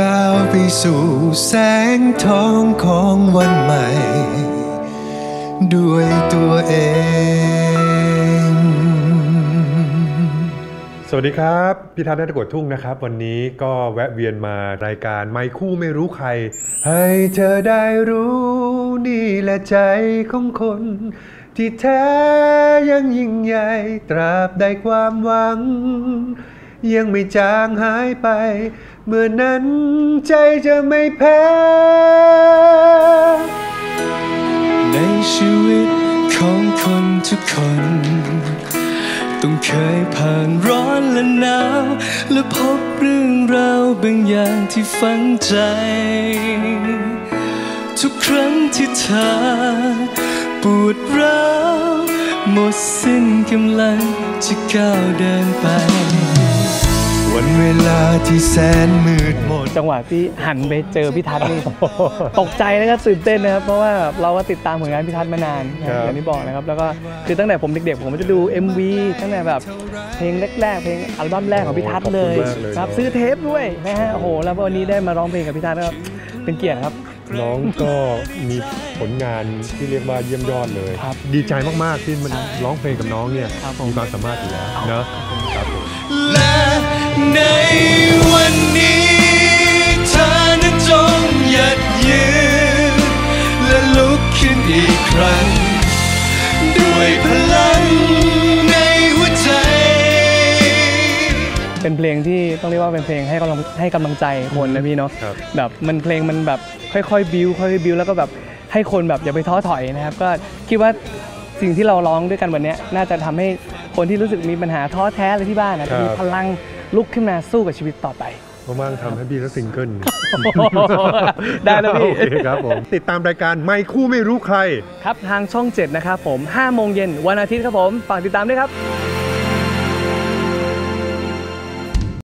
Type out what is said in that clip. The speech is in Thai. ก้าวไปสู่แสงทองของวันใหม่ด้วยตัวเองสวัสดีครับพี่ทัศน์ ณัฐกวดทุ่งนะครับวันนี้ก็แวะเวียนมารายการไมค์คู่ไม่รู้ใครให้เธอได้รู้นี่แหละใจของคนที่แท้ยังยิ่งใหญ่ตราบใดความหวังยังไม่จางหายไปเมื่อนั้นใจจะไม่แพ้ในชีวิตของคนทุกคนต้องเคยผ่านร้อนและหนาวและพบเรื่องราวบางอย่างที่ฝังใจทุกครั้งที่เธอปวดร้าวหมดสิ้นกำลังจะก้าวเดินไปวันเวลาที่แสนมืดมนจังหวะที่หันไปเจอพี่ทัศน์นี่ตกใจแล้วก็ตื่นเต้นนะครับเพราะว่าเราก็ติดตามผลงานพี่ทัศน์มานานอย่างที่บอกนะครับแล้วก็คือตั้งแต่ผมเด็กๆผมจะดู MV ตั้งแต่แบบเพลงแรกๆเพลงอัลบั้มแรกของพี่ทัศน์เลยครับซื้อเทปด้วยนะฮะโอ้โหแล้ววันนี้ได้มาร้องเพลงกับพี่ทัศน์ก็เป็นเกียรติครับน้องก็มีผลงานที่เรียกว่าเยี่ยมยอดเลยดีใจมากๆที่มันร้องเพลงกับน้องเนี่ยมีความสามารถอยู่แล้วนะครับและในวันนี้เธอนั้นจงหยัดยืนและลุกขึ้นอีกครั้งด้วยพลังในหัวใจเป็นเพลงที่ต้องเรียกว่าเป็นเพลงให้กำลังใจคนนะพี่เนาะแบบมันเพลงมันแบบค่อยๆบิ้วแล้วก็แบบให้คนแบบอย่าไปท้อถอยนะครับก็คิดว่าสิ่งที่เราร้องด้วยกันวันนี้น่าจะทำให้คนที่รู้สึกมีปัญหาท้อแท้อะไรที่บ้านนะมีพลังลุกขึ้นมาสู้กับชีวิตต่อไปมั่งทำให้พี่สักซิงเกิลได้แล้วพี่ครับผมติดตามรายการไมค์คู่ไม่รู้ใครครับทางช่อง 7นะครับผม5 โมงเย็นวันอาทิตย์ครับผมฝากติดตามด้วยครับ